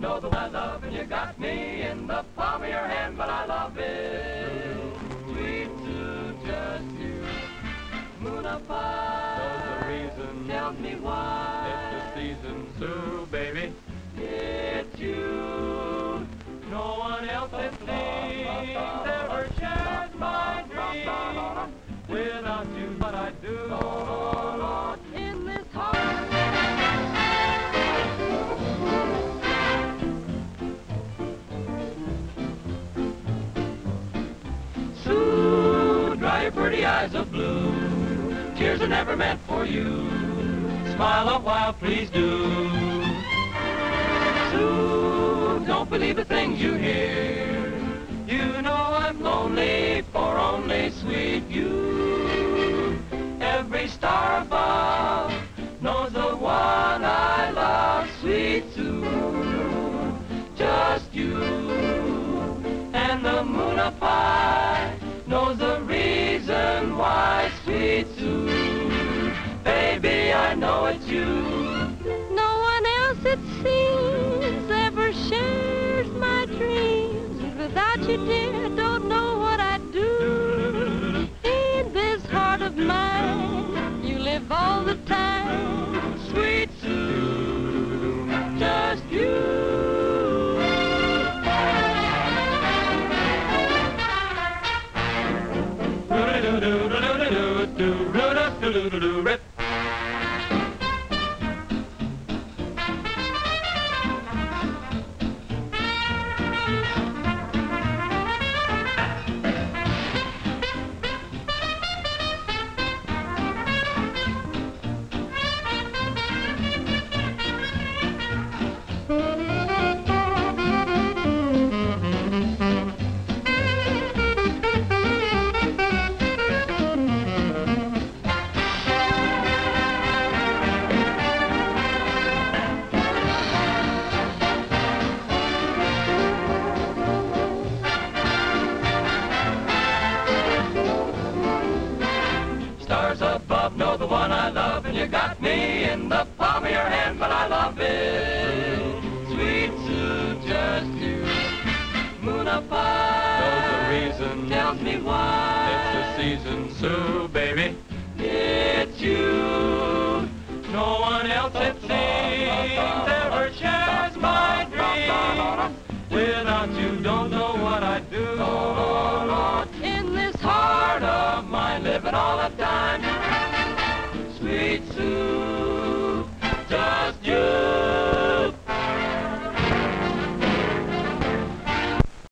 love, know that I love, and you got me in the palm of your hand, but I love it. Sweet Sue, just you, moon up high. Knows the reason, tell me why. It's the season, Sue, baby. It's you, no one else that sings ever shared my dream. Without you, but I do. Your pretty eyes of blue, tears are never meant for you. Smile a while, please do. Sue, don't believe the things you hear. You know I'm lonely for only sweet you. Every star above knows the one I love, sweet Sue, just you. And the moon up high knows the reason why, sweet Sue, baby, I know it's you. No one else, it seems, ever shares my dreams. Without you, dear, don't know what I'd do. In this heart of mine, you live all the time, sweet Sue, just you. Rip. Know the one I love, and you got me in the palm of your hand, but I love it. Sweet Sue, just you, moon up high. Knows the reason, tells me why. It's the season, Sue, baby. It's you. No one else, it seems, ever shares my dreams. Without you, don't know what I'd do. In this heart of mine, living all the time.